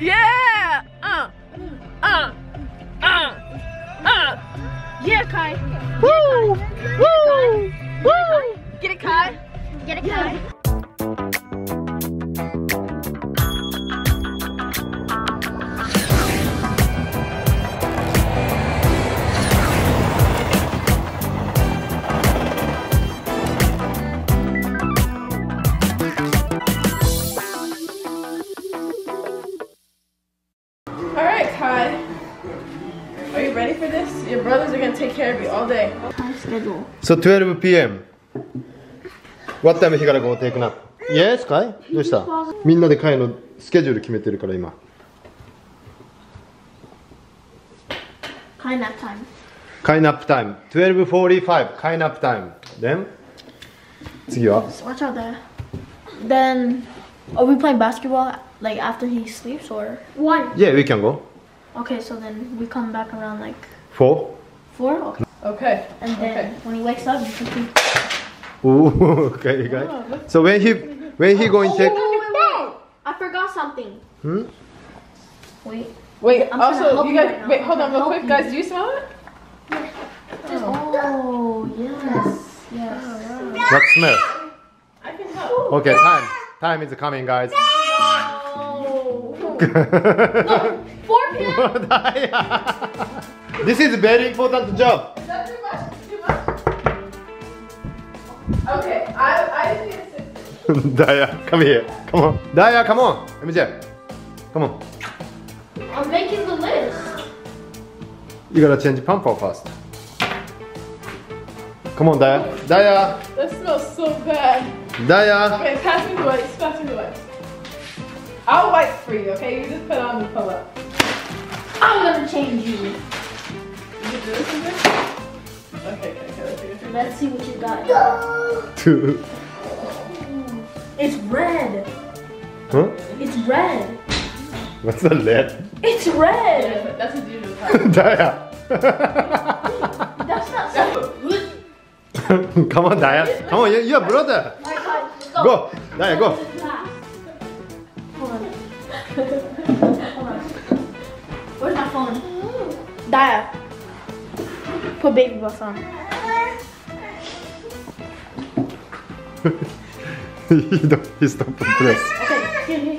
Yeah! Yeah, Kai. Woo! Woo! Woo! Get it, Kai. Get it, Kai. Yeah. Are you ready for this? Your brothers are gonna take care of you all day. My schedule. So 12 p.m. What time is he gonna go take a nap? Yes, Kai? どうした? みんなでKaiのスケジュール決めてるから今。Kai nap time. Kai nap time. 12:45. Kai nap time. Then. 次は? Just watch out there. Then, are we playing basketball like after he sleeps or? One. Yeah, we can go. Okay, so then we come back around like... 4? 4? Okay. Okay. And then when he wakes up, you can think... Ooh, okay, guys. Oh, so when he going to take... Oh, I forgot something. Hmm? Wait. Wait, I'm also, you guys... Right wait, hold on real quick. Guys, do you smell it? Yeah. Oh, yes. Yes. Oh, wow. What smell? I can help. Okay, time. Time is coming, guys. No. No. This is a very important job. Is that too much? Too much? Okay, I just need assistance. Daya, come here. Come on. Daya, come on. MJ. Come on. I'm making the list. You gotta change pamper first. Come on, Daya. Daya. That smells so bad. Daya. Okay, pass me the wipes. Pass me the wipes. I'll wipe for you, okay? You just put on the pull up. I'm gonna change you. You can do this again? Okay, okay, let's see what you got. Two. It's red. Huh? It's red. What's the lead? It's red. Yeah, that's a dude. Daya. That's not so good. Come on, Daya. Come on, you're a brother. My God, go. Daya, go. Hold on. Where's my phone? Daya, put baby bus on. He stopped the dress. Okay,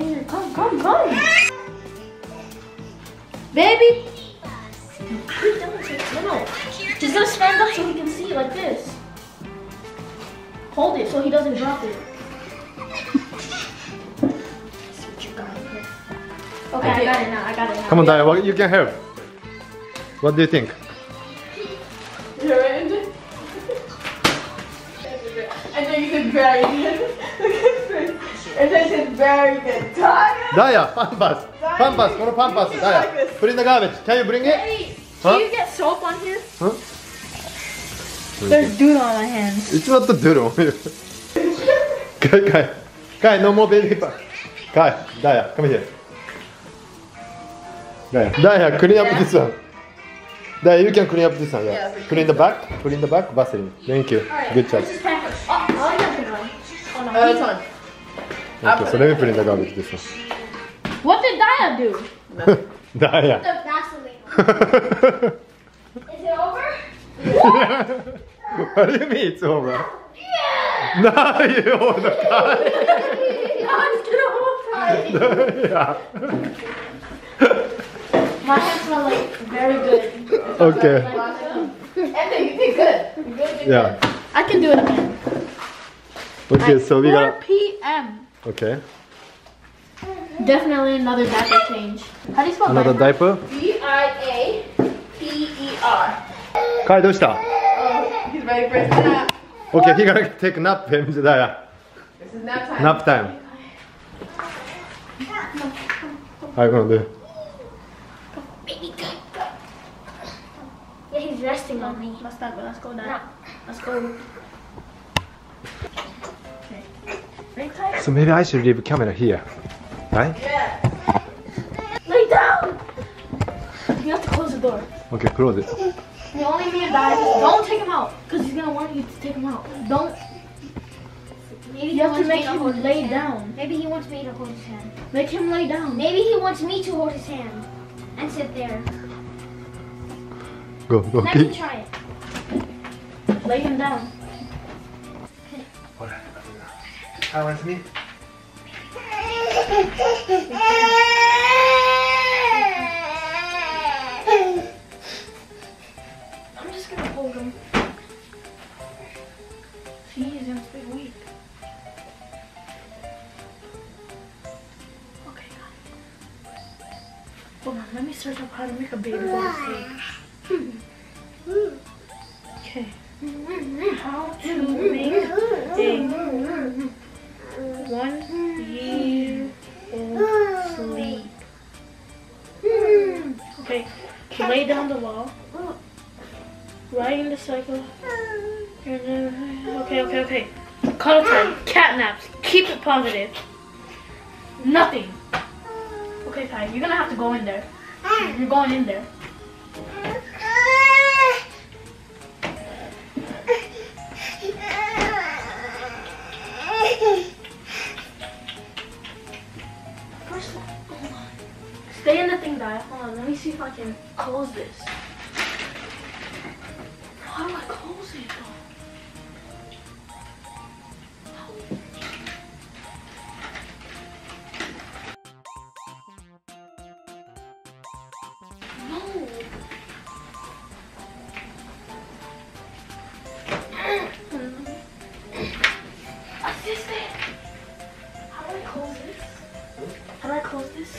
here, come. Baby! No. Just gonna stand up so he can see it like this. Hold it so he doesn't drop it. Okay, I got it now, Come on, Daya, you can help. What do you think? You're right, MJ? I know you did very good. MJ did very good. Daya! Daya, pampas. Pampas, go to pampas. Daya, put in the garbage. Can you bring it? Hey, huh? Do you get soap on here? Huh? There's doodle on my hands. It's not the doodle. Kai, no more baby. Kai, Daya, come here. Daya, clean up this one. Daya, you can clean up this one. Yeah. Yeah, clean the back, Vaseline. Thank you. Right. Good job. Oh, no, it's on. Okay, so let me clean the garbage this one. What did Daya do? Daya. Put the Vaseline on. Is it over? What do you mean it's over? Yeah! No, you hold the time. No, it's gonna hold time. Yeah. My hands smell like very good. Okay. Emma, you did good. Yeah. I can do it again. Okay, so we got 4 p.m. Okay. Definitely another diaper change. How do you spell another diaper? D-I-A-P-E-R. Kai, what happened? Oh, he's ready for his nap. Okay, he's gonna take a nap. This is nap time. Nap time. I'm gonna do. Resting on me. Let's go down. Let's go. Okay. So maybe I should leave the camera here, right? Yeah. Lay down. You have to close the door. Okay, close it. You only need a dive. Don't take him out, cause he's gonna want you to take him out. Don't. Maybe you have to make him lay down. Maybe he wants me to hold his hand. Make him lay down. Maybe he wants me to hold his hand and sit there. Go, go. Let me try it. Lay him down. Hi, Anthony. I'm just gonna hold him. He is a bit weak. Okay, guys. Hold on, let me search up how to make a baby baby. Okay. How to make a 1-year-old sleep. Okay, lay down the wall. Right in the cycle. Okay, okay, okay. Cuddle time. Cat naps. Keep it positive. Nothing. Okay, Kai, you're gonna have to go in there. You're going in there. Stay in the thing, guy. Hold on, let me see if I can close this. How do I close it though? No. Assistant! How do I close this? How do I close this?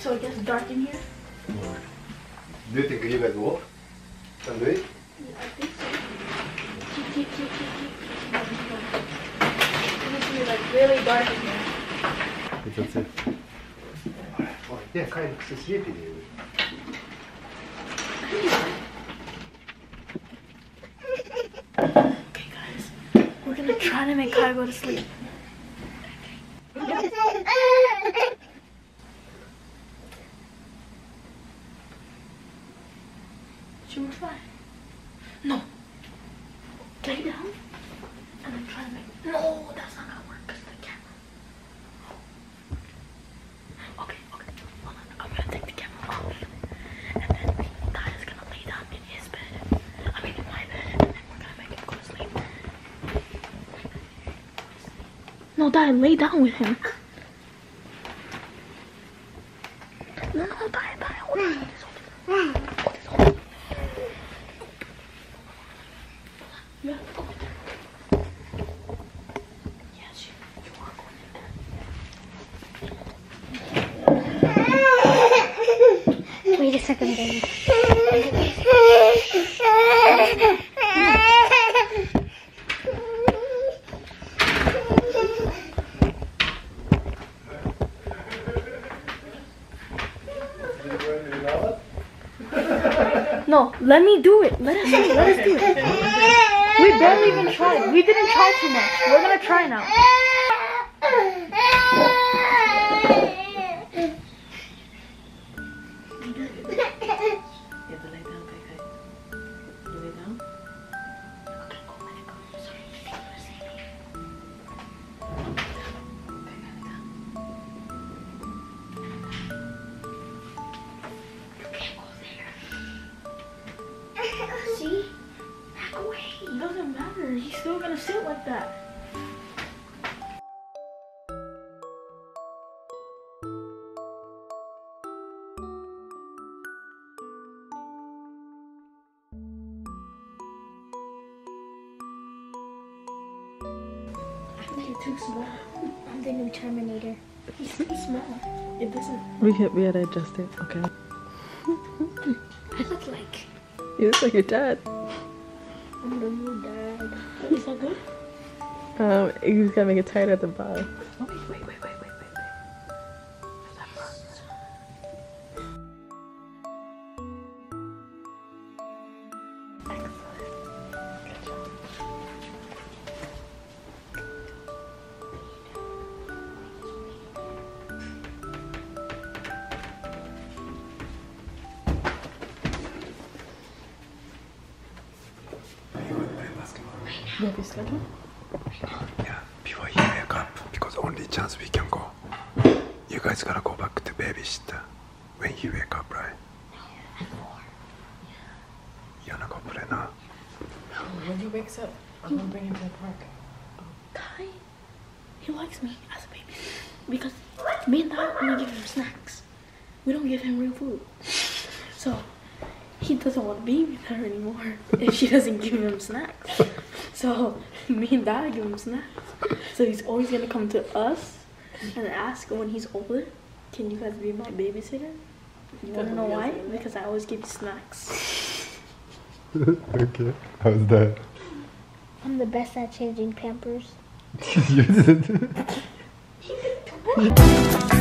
So it gets dark in here? Yeah. Do you think you guys walk and do it? Yeah, I think so. Keep. It's gonna be like really dark in here. That's it. Oh, yeah, Kai looks sleepy. Okay, guys. We're gonna try to make Kai go to sleep. Should we try? No. Lay down. And I'm trying to make... No, that's not gonna work because the camera. Okay, okay. Hold on. I'm gonna take the camera off. And then Kai is gonna lay down in his bed. I mean, in my bed. And we're gonna make him go to sleep. No, Dai, lay down with him. No, Dai, hold on. Yeah, go in there. Yes, you are going in there. Wait a second, baby. No, let me do it. Let us do it. We barely even tried. We didn't try too much. We're gonna try now. It doesn't matter, he's still gonna sit like that. I think you're too small. I'm the new Terminator. He's too small. It doesn't. We had to adjust it, okay. I look like. You look like your dad. I'm the new dad. Is that good? You just gotta make it tight at the bottom. Oh, wait. Excellent. Good job. You have your schedule? Yeah. was the only chance we can go. You guys gotta go back to babysitter when he wake up, right? Yeah, at 4. Yeah. You wanna go play now? No, when he wakes up, I'm gonna bring him to the park. Oh. Kai, he likes me as a baby because me and Dad only give him snacks. We don't give him real food. So he doesn't want to be with her anymore if she doesn't give him snacks. So me and Dad give him snacks. So he's always gonna come to us and ask when he's older, can you guys be my babysitter? You wanna know why? Because I always give you snacks. Okay, how's that? I'm the best at changing Pampers. You did.